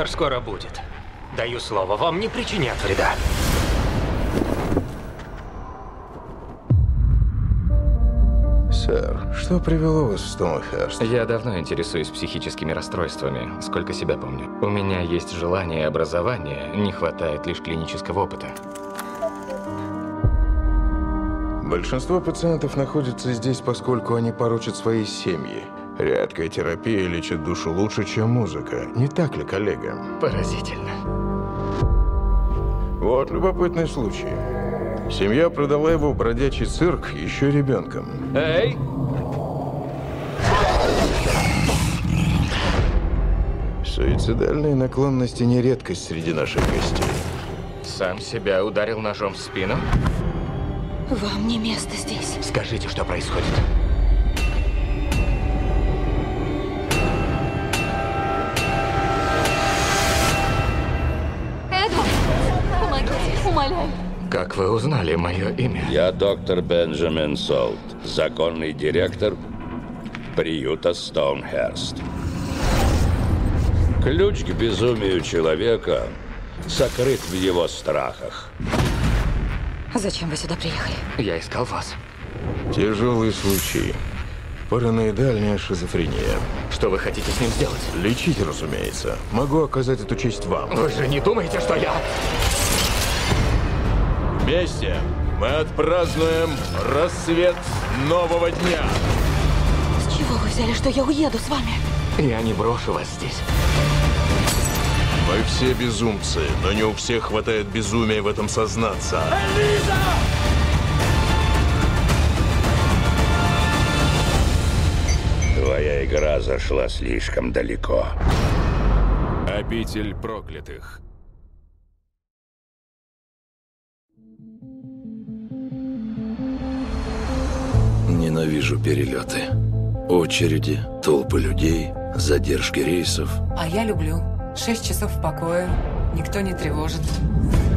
Доктор скоро будет. Даю слово, вам не причинят вреда. Сэр, что привело вас в Стоунхерст? Я давно интересуюсь психическими расстройствами, сколько себя помню. У меня есть желание и образование, не хватает лишь клинического опыта. Большинство пациентов находятся здесь, поскольку они порочат свои семьи. Редкая терапия лечит душу лучше, чем музыка. Не так ли, коллега? Поразительно. Вот любопытный случай. Семья продала его в бродячий цирк еще ребенком. Эй! Суицидальные наклонности не редкость среди наших гостей. Сам себя ударил ножом в спину? Вам не место здесь. Скажите, что происходит. Эдвард, помогите, умоляю. Как вы узнали мое имя? Я доктор Бенджамин Солт, законный директор приюта Стоунхерст. Ключ к безумию человека сокрыт в его страхах. Зачем вы сюда приехали? Я искал вас. Тяжелые случаи. Параноидальная шизофрения. Что вы хотите с ним сделать? Лечить, разумеется. Могу оказать эту честь вам. Вы же не думаете, что я... Вместе мы отпразднуем рассвет нового дня. С чего вы взяли, что я уеду с вами? Я не брошу вас здесь. Мы все безумцы, но не у всех хватает безумия в этом сознаться. Элиза! Твоя игра зашла слишком далеко. Обитель проклятых. Ненавижу перелеты. Очереди, толпы людей, задержки рейсов. А я люблю. 6 часов в покое, никто не тревожит.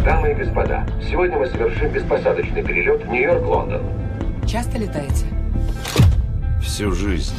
Дамы и господа, сегодня мы совершим беспосадочный перелет в Нью-Йорк-Лондон. Часто летаете? Всю жизнь.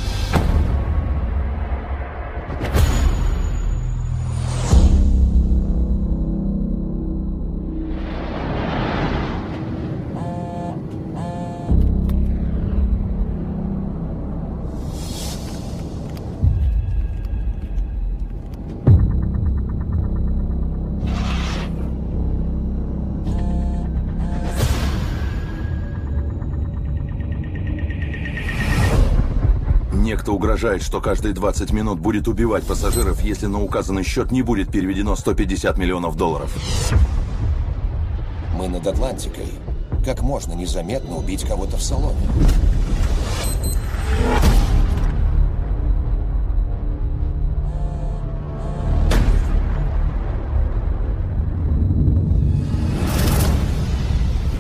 Угрожает, что каждые 20 минут будет убивать пассажиров, если на указанный счет не будет переведено 150 миллионов долларов. Мы над Атлантикой. Как можно незаметно убить кого-то в салоне?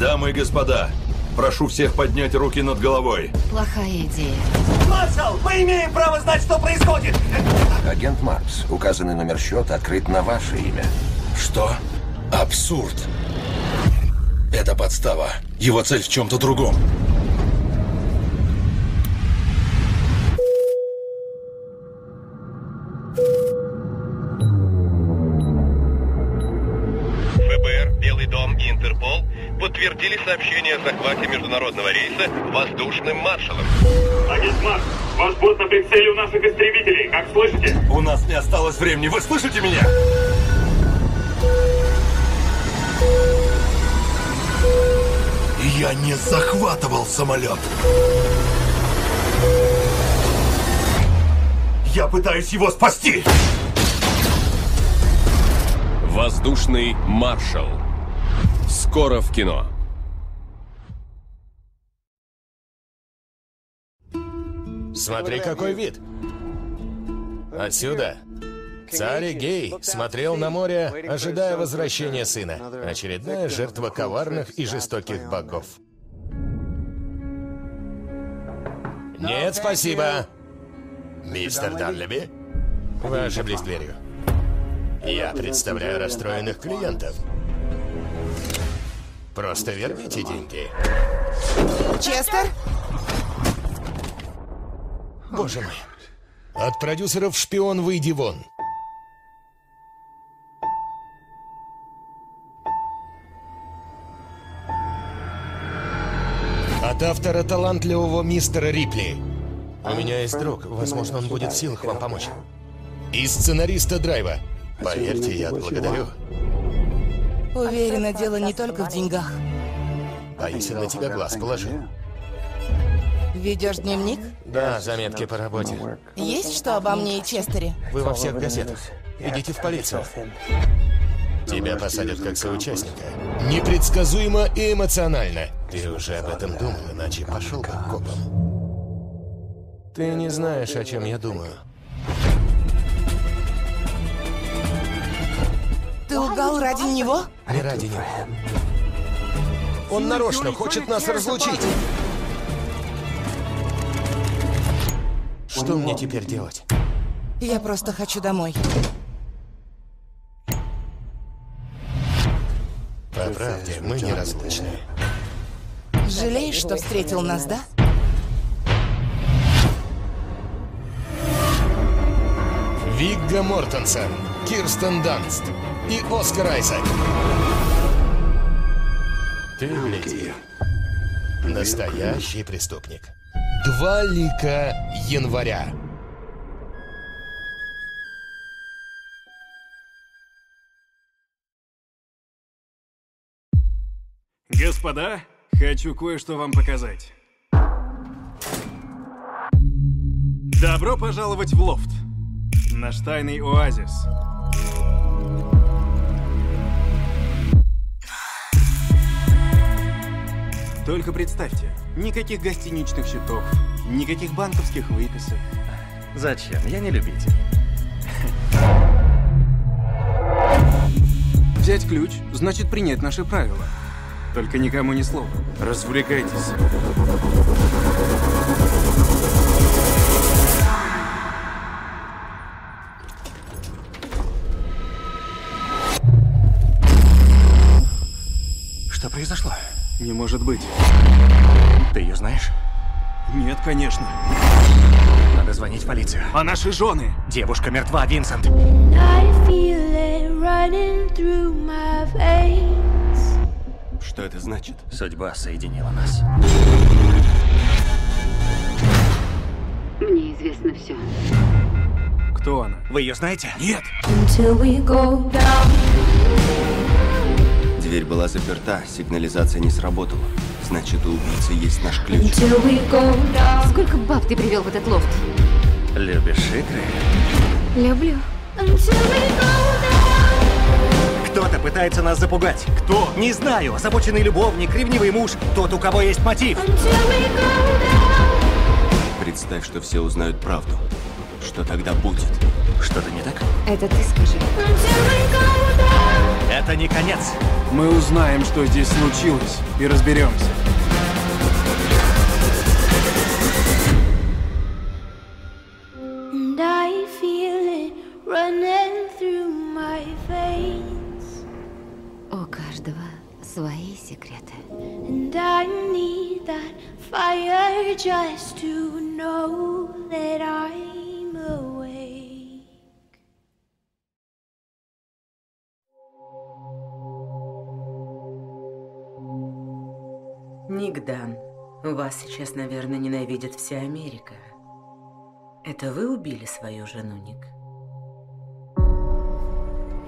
Дамы и господа, прошу всех поднять руки над головой. Плохая идея. Марсел, мы имеем право знать, что происходит! Агент Маркс, указанный номер счета открыт на ваше имя. Что? Абсурд! Это подстава. Его цель в чем-то другом. ФБР, Белый дом и Интерпол подтвердили сообщение о захвате международного рейса воздушным маршалом. Агент Маркс, ваш бот на прицеле у наших истребителей, как слышите? У нас не осталось времени, вы слышите меня? Я не захватывал самолет. Я пытаюсь его спасти. Воздушный маршал. Скоро в кино. Смотри, какой вид. Отсюда. Царь Эгей смотрел на море, ожидая возвращения сына. Очередная жертва коварных и жестоких богов. Нет, спасибо. Мистер Данлеби, вы ошиблись дверью. Я представляю расстроенных клиентов. Просто верните деньги. Честер? Боже мой. От продюсеров шпион, выйди вон. От автора талантливого мистера Рипли. У меня есть друг. Возможно, он будет в силах вам помочь. И сценариста Драйва. Поверьте, я благодарю. Уверена, дело не только в деньгах. Боюсь, на тебя глаз положил. Ведешь дневник? Да, заметки по работе. Есть что обо мне и Честере? Вы во всех газетах. Идите в полицию. Тебя посадят как соучастника. Непредсказуемо и эмоционально. Ты уже об этом думал, иначе пошел как копом. Ты не знаешь, о чем я думаю. Ты лгал ради него? Не ради него. Он нарочно хочет нас разлучить. Что мне теперь делать? Я просто хочу домой. По правде, мы неразлучны. Жалеешь, что встретил нас, да? Вигго Мортенсен, Кирстен Данст и Оскар Айзек. Ты, леди, настоящий преступник. Два лика января. Господа, хочу кое-что вам показать. Добро пожаловать в Лофт, наш тайный оазис. Только представьте, никаких гостиничных счетов, никаких банковских выписок. Зачем? Я не любитель. Взять ключ значит принять наши правила. Только никому ни слова. Развлекайтесь. Что произошло? Не может быть. Ты ее знаешь? Нет, конечно. Надо звонить в полицию. А наши жены? Девушка мертва, Винсент. Что это значит? Судьба соединила нас. Мне известно все. Кто она? Вы ее знаете? Нет! Дверь была заперта, сигнализация не сработала. Значит, у убийцы есть наш ключ. Сколько баб ты привел в этот лофт? Любишь игры? Люблю. Кто-то пытается нас запугать. Кто? Не знаю. Озабоченный любовник, ревнивый муж, тот, у кого есть мотив. Представь, что все узнают правду. Что тогда будет? Что-то не так? Это ты скажи. Это не конец. Мы узнаем, что здесь случилось, и разберемся. And I feel it running through my veins. У каждого свои секреты. Ник Дан, вас сейчас, наверное, ненавидит вся Америка. Это вы убили свою жену, Ник?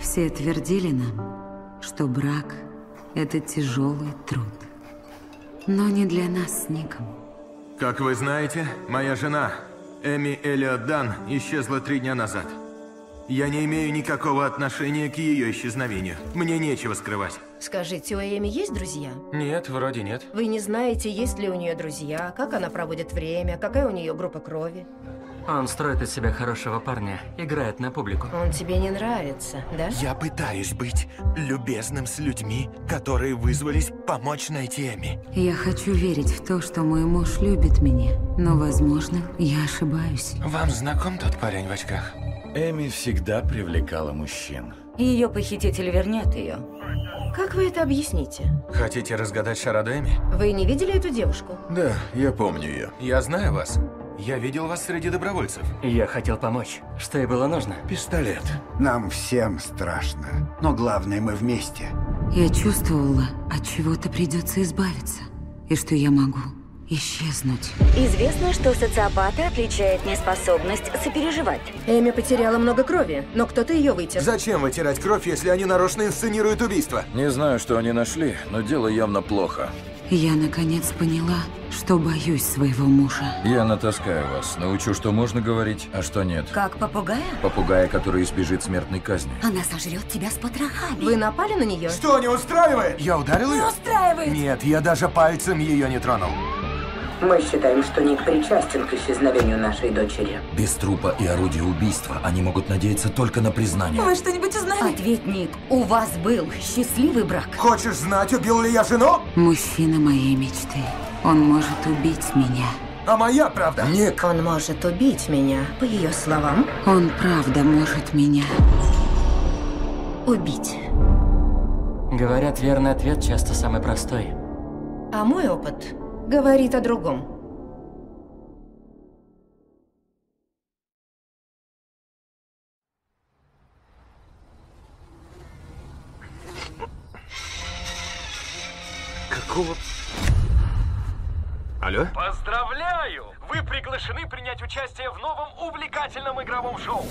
Все твердили нам, что брак – это тяжелый труд. Но не для нас с Ником. Как вы знаете, моя жена, Эми Элиот Дан, исчезла 3 дня назад. Я не имею никакого отношения к ее исчезновению. Мне нечего скрывать. Скажите, у Эми есть друзья? Нет, вроде нет. Вы не знаете, есть ли у нее друзья, как она проводит время, какая у нее группа крови? Он строит из себя хорошего парня, играет на публику. Он тебе не нравится, да? Я пытаюсь быть любезным с людьми, которые вызвались помочь найти Эми. Я хочу верить в то, что мой муж любит меня, но, возможно, я ошибаюсь. Вам знаком тот парень в очках? Эми всегда привлекала мужчин. Ее похититель вернет ее. Как вы это объясните? Хотите разгадать Шарада Эми? Вы не видели эту девушку? Да, я помню ее. Я знаю вас. Я видел вас среди добровольцев. Я хотел помочь. Что и было нужно? Пистолет. Нам всем страшно. Но главное, мы вместе. Я чувствовала, от чего-то придется избавиться. И что я могу. исчезнуть. Известно, что социопата отличает неспособность сопереживать. Эми потеряла много крови, но кто-то ее вытер. Зачем вытирать кровь, если они нарочно инсценируют убийство? Не знаю, что они нашли, но дело явно плохо. Я наконец поняла, что боюсь своего мужа. Я натаскаю вас, научу, что можно говорить, а что нет. Как попугая? Попугая, который избежит смертной казни. Она сожрет тебя с потрохами. Вы напали на нее? Что, не устраивает? Я ударил ее? Не устраивает! Нет, я даже пальцем ее не тронул. Мы считаем, что Ник причастен к исчезновению нашей дочери. Без трупа и орудия убийства они могут надеяться только на признание. Вы что-нибудь узнали? Ответь, Ник, у вас был счастливый брак. Хочешь знать, убил ли я жену? Мужчина моей мечты. Он может убить меня. А моя правда? Ник. Он может убить меня, по ее словам. Он правда может меня убить. Говорят, верный ответ часто самый простой. А мой опыт говорит о другом. Какого? Алло? Поздравляю! Вы приглашены принять участие в новом увлекательном игровом шоу.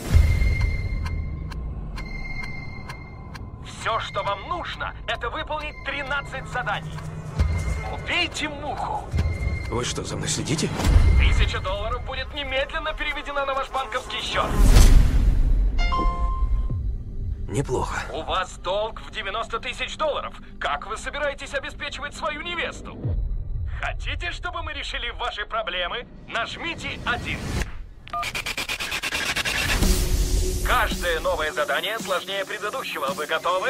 Все, что вам нужно, это выполнить 13 заданий. Убейте муху! Вы что, за мной следите? $1000 будет немедленно переведена на ваш банковский счет. Неплохо. У вас долг в $90 000. Как вы собираетесь обеспечивать свою невесту? Хотите, чтобы мы решили ваши проблемы? Нажмите 1. Каждое новое задание сложнее предыдущего. Вы готовы?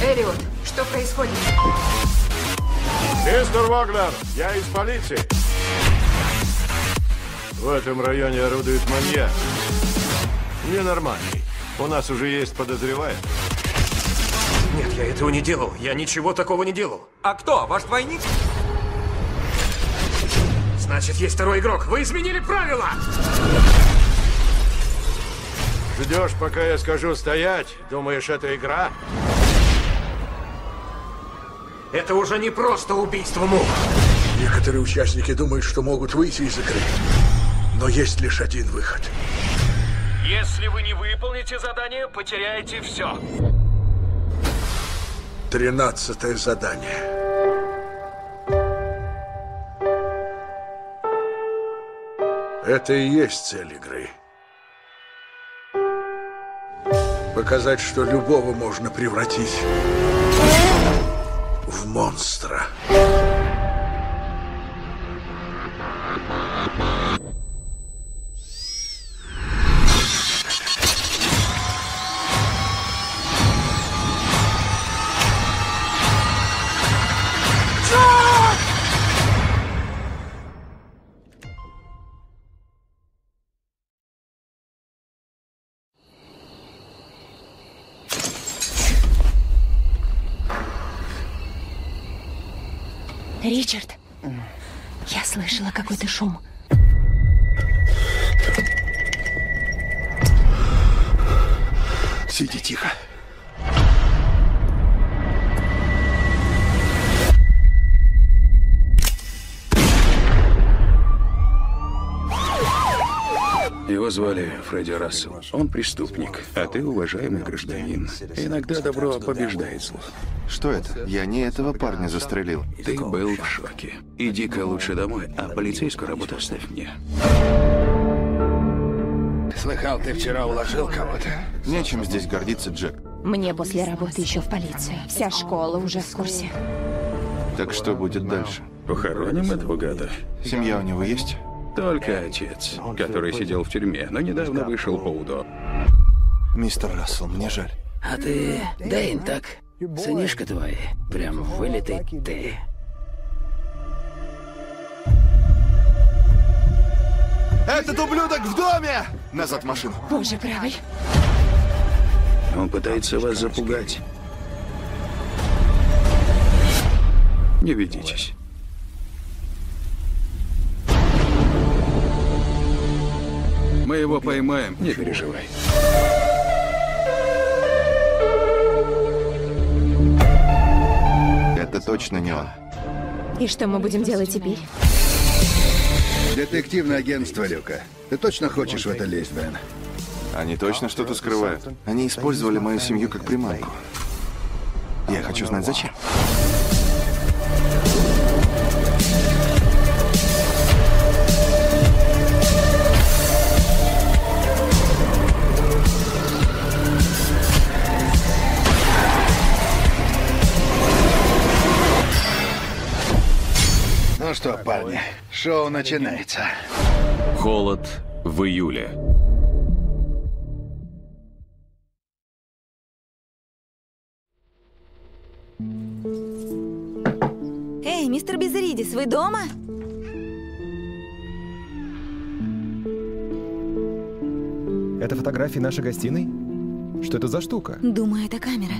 Элиот, что происходит? Мистер Вагнер, я из полиции. В этом районе орудует маньяк. Ненормальный. У нас уже есть подозреваемый. Нет, я этого не делал. Я ничего такого не делал. А кто? Ваш двойник? Значит, есть второй игрок. Вы изменили правила! Ждешь, пока я скажу стоять? Думаешь, это игра? Это уже не просто убийство мух. Некоторые участники думают, что могут выйти из игры. Но есть лишь один выход. Если вы не выполните задание, потеряете все. 13-е задание. Это и есть цель игры. Показать, что любого можно превратить в монстра. Ричард, я слышала какой-то шум. Сиди тихо. Его звали Фредди Рассел. Он преступник, а ты уважаемый гражданин. Иногда добро побеждает зло. Что это? Я не этого парня застрелил. Ты был в шоке. Иди-ка лучше домой, а полицейскую работу оставь мне. Слыхал, ты вчера уложил кого-то? Нечем здесь гордиться, Джек. Мне после работы еще в полицию. Вся школа уже в курсе. Так что будет дальше? Похороним этого гада. Семья у него есть? Только отец, который сидел в тюрьме, но недавно вышел по УДО. Мистер Рассел, мне жаль. А ты, Дэйн, так? Сынишка твой, прям вылитый ты. Этот ублюдок в доме! Назад машину. Боже правый. Он пытается вас запугать. Не ведитесь. Мы его поймаем, не переживай. Это то, точно не он. И что мы будем делать теперь? Детективное агентство Люка. Ты точно хочешь в это лезть, Бен? Они точно что-то скрывают. Они использовали мою семью как приманку. Я хочу знать, зачем. Ну что, парни, шоу начинается. Холод в июле. Эй, мистер Безеридис, вы дома? Это фотографии нашей гостиной? Что это за штука? Думаю, это камера.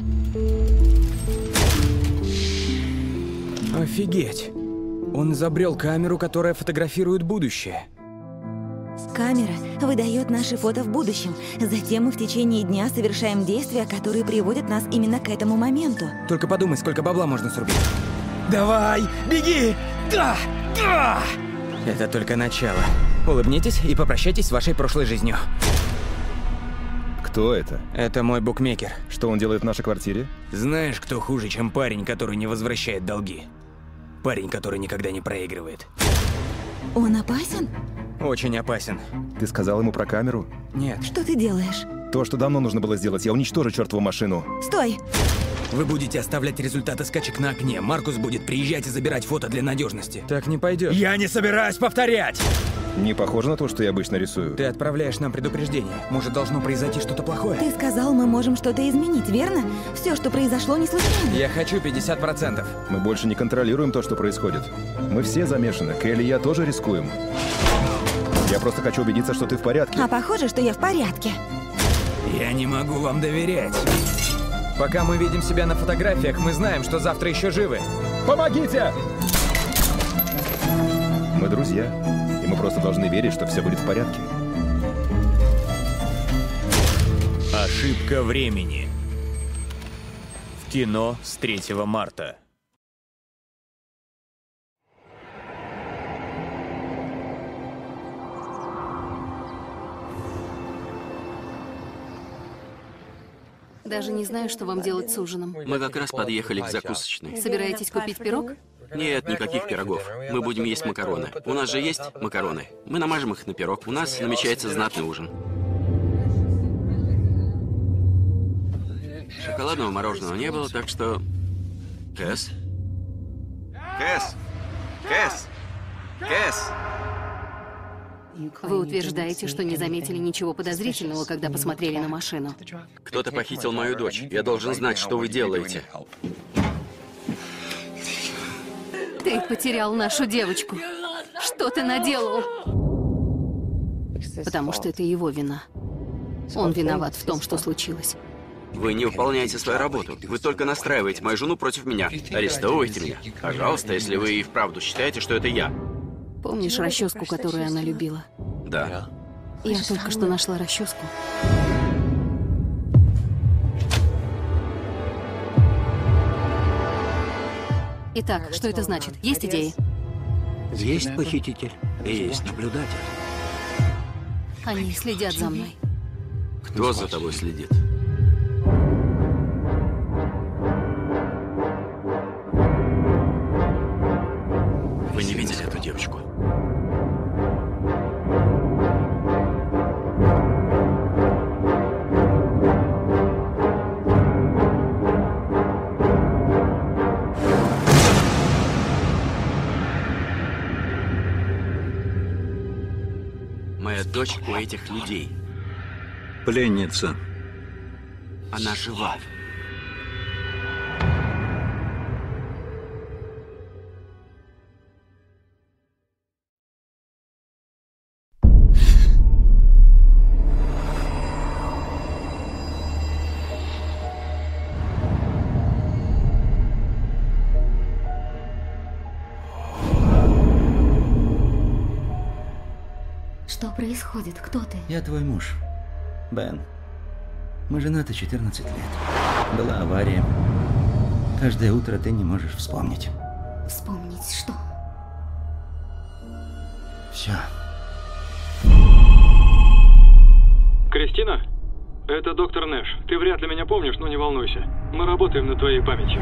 Офигеть! Он изобрел камеру, которая фотографирует будущее. Камера выдает наши фото в будущем. Затем мы в течение дня совершаем действия, которые приводят нас именно к этому моменту. Только подумай, сколько бабла можно срубить. Давай, беги! Да! Да! Это только начало. Улыбнитесь и попрощайтесь с вашей прошлой жизнью. Кто это? Это мой букмекер. Что он делает в нашей квартире? Знаешь, кто хуже, чем парень, который не возвращает долги? Парень, который никогда не проигрывает. Он опасен? Очень опасен. Ты сказал ему про камеру? Нет. Что ты делаешь? То, что давно нужно было сделать. Я уничтожу чертову машину. Стой! Вы будете оставлять результаты скачек на окне. Маркус будет приезжать и забирать фото для надежности. Так не пойдет. Я не собираюсь повторять! Не похоже на то, что я обычно рисую. Ты отправляешь нам предупреждение. Может, должно произойти что-то плохое. Ты сказал, мы можем что-то изменить, верно? Все, что произошло, не случайно. Я хочу 50%. Мы больше не контролируем то, что происходит. Мы все замешаны. Келли и я тоже рискуем. Я просто хочу убедиться, что ты в порядке. А похоже, что я в порядке. Я не могу вам доверять. Пока мы видим себя на фотографиях, мы знаем, что завтра еще живы. Помогите! Мы друзья. Мы просто должны верить, что все будет в порядке. Ошибка времени. В кино с 3 марта. Даже не знаю, что вам делать с ужином. Мы как раз подъехали к закусочной. Собираетесь купить пирог? Нет, никаких пирогов. Мы будем есть макароны. У нас же есть макароны. Мы намажем их на пирог. У нас намечается знатный ужин. Шоколадного мороженого не было, так что... Кэс? Кэс! Кэс! Кэс! Вы утверждаете, что не заметили ничего подозрительного, когда посмотрели на машину. Кто-то похитил мою дочь. Я должен знать, что вы делаете. Ты потерял нашу девочку. Что ты наделал? Потому что это его вина. Он виноват в том, что случилось. Вы не выполняете свою работу. Вы только настраиваете мою жену против меня. Арестовывайте меня. Пожалуйста, если вы и вправду считаете, что это я. Помнишь расческу, которую она любила? Да. Я только что нашла расческу. Итак, что это значит? Есть идеи? Есть похититель и есть наблюдатель. Они следят за мной. Кто за тобой следит? Вы не видели эту девочку? Дочь у этих людей. Пленница. Она жива. Происходит? Кто ты? Я твой муж, Бен. Мы женаты 14 лет. Была авария. Каждое утро ты не можешь вспомнить. Вспомнить что? Все. Кристина? Это доктор Нэш. Ты вряд ли меня помнишь, но не волнуйся. Мы работаем над твоей памятью.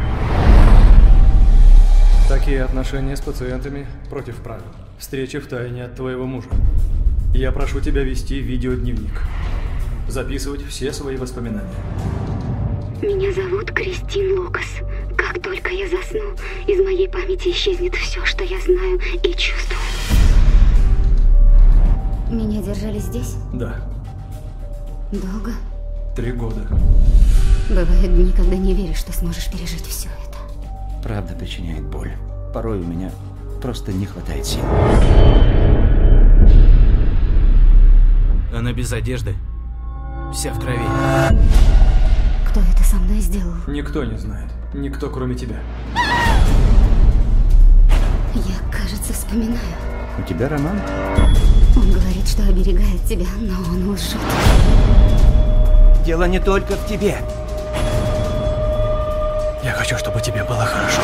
Такие отношения с пациентами против правил. Встречи в тайне от твоего мужа. Я прошу тебя вести видеодневник. Записывать все свои воспоминания. Меня зовут Кристин Лукас. Как только я засну, из моей памяти исчезнет все, что я знаю и чувствую. Меня держали здесь? Да. Долго? 3 года. Бывают дни, когда не веришь, что сможешь пережить все это. Правда причиняет боль. Порой у меня просто не хватает сил. Она без одежды. Вся в крови. Кто это со мной сделал? Никто не знает. Никто, кроме тебя. Я, кажется, вспоминаю. У тебя роман? Он говорит, что оберегает тебя, но он лжет. Дело не только в тебе. Я хочу, чтобы тебе было хорошо.